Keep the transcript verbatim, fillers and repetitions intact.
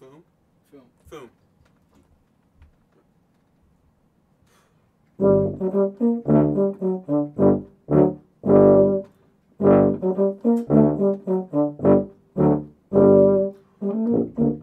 Fum. Fum. Fum. Fum.